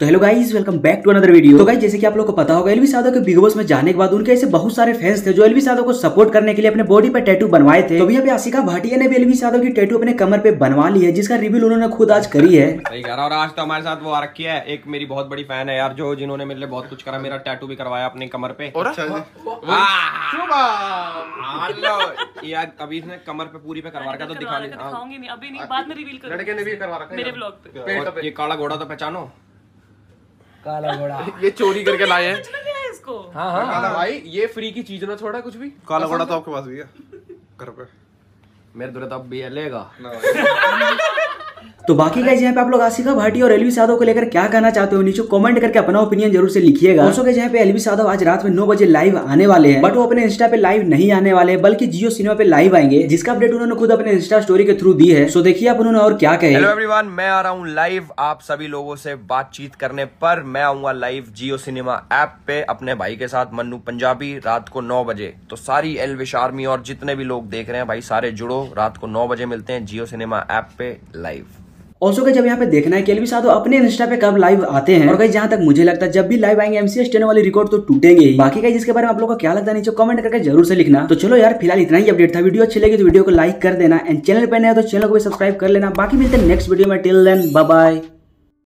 तो hello guys, welcome back to another video. तो guys, जैसे कि आप लोग को पता होगा, एल्विस यादव के बिग बॉस में जाने के बाद उनके ऐसे बहुत सारे फैंस थे जो एल्विस यादव को सपोर्ट करने के लिए अपने बॉडी पर टैटू बनवाए थे। तो अभी आशिका भाटिया ने भी एल्विस यादव की टैटू अपने कमर पे बनवा ली है, जिसका रिव्यू उन्होंने खुद आज करी है। सही कह रहा। और आज तो हमारे साथ वो आ रखी है, एक मेरी बहुत बड़ी फैन है यार, जो जिन्होंने मेरे लिए बहुत कुछ करा, मेरा टैटू भी करवाया अपने कमर पे। अभी इसने कमर पे पूरी पे करवा रखा, तो दिखाऊंगी अभी नहीं, बाद में रिवील करूंगी। लड़के ने भी करवा रखा मेरे ब्लॉग पे। ये काला घोड़ा तो पहचानो, काला घोड़ा ये चोरी करके लाए हैं इसको। हाँ हाँ काला भाई, ये फ्री की चीज ना छोड़ा कुछ भी। काला घोड़ा तो आपके पास भी है घर पे, मेरे दूर तो अब भी लेगा। तो बाकी गाइस, यहाँ पे आप लोग आशिका भाटिया और एल्विस यादव को लेकर क्या कहना चाहते हो नीचे कमेंट करके अपना ओपिनियन जरूर से लिखिएगा। दोस्तों के यहाँ पे एल्विस यादव आज रात में 9 बजे लाइव आने वाले हैं, बट वो अपने इंस्टा पे लाइव नहीं आने वाले, बल्कि जियो सिनेमा पे लाइव आएंगे, जिसका अपडेट उन्होंने खुद अपने इंस्टा स्टोरी के थ्रू दी है। सो देखिए आप उन्होंने और क्या कहे। हेलो एवरीवन, मैं आ रहा हूँ लाइव आप सभी लोगों से बातचीत करने पर। मैं आऊंगा लाइव जियो सिनेमा ऐप पे अपने भाई के साथ मन्नू पंजाबी रात को 9 बजे। तो सारी एल्विश आर्मी और जितने भी लोग देख रहे हैं भाई, सारे जुड़ो, रात को 9 बजे मिलते हैं जियो सिनेमा ऐप पे लाइव। ऑल्सो गाइस, जब यहाँ पे देखना है कि एल्विस यादव अपने इंस्टा पे कब लाइव आते हैं। और गाइस, जहाँ तक मुझे लगता है जब भी लाइव आएंगे MCS 10 वाली रिकॉर्ड तो टूटेंगे ही। बाकी गाइस, इसके बारे में आप लोगों को क्या लगता है नीचे कमेंट करके जरूर से लिखना। तो चलो यार, फिलहाल इतना ही अपडेट था। वीडियो अच्छी लगी तो वीडियो को लाइक कर देना, एंड चैनल पे नया तो चैनल को भी सब्सक्राइब कर लेना। बाकी मिलते हैं नेक्स्ट वीडियो में, टिल देन बाय बाय।